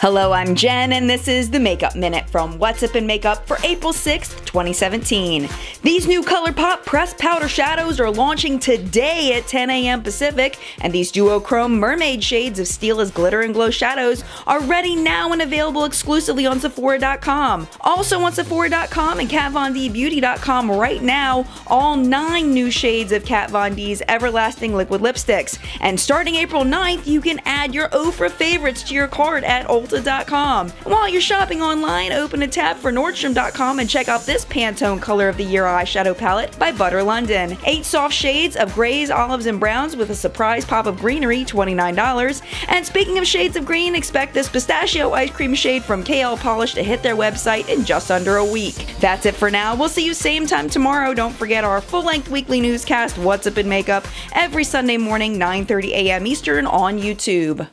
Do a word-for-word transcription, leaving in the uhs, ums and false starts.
Hello, I'm Jen, and this is the Makeup Minute from What's Up in Makeup for April sixth, twenty seventeen. These new ColourPop Pressed Powder Shadows are launching today at ten A M Pacific, and these duochrome mermaid shades of Steel as Glitter and Glow Shadows are ready now and available exclusively on Sephora dot com. Also on Sephora dot com and Kat Von D Beauty dot com right now, all nine new shades of Kat Von D's Everlasting Liquid Lipsticks. And starting April ninth, you can add your Ofra favorites to your cart at Ulta dot com. While you're shopping online, open a tab for Nordstrom dot com and check out this Pantone Color of the Year eyeshadow palette by Butter London. Eight soft shades of grays, olives, and browns with a surprise pop of greenery, twenty-nine dollars. And speaking of shades of green, expect this pistachio ice cream shade from K L Polish to hit their website in just under a week. That's it for now. We'll see you same time tomorrow. Don't forget our full-length weekly newscast, What's Up in Makeup, every Sunday morning, nine thirty A M Eastern on YouTube.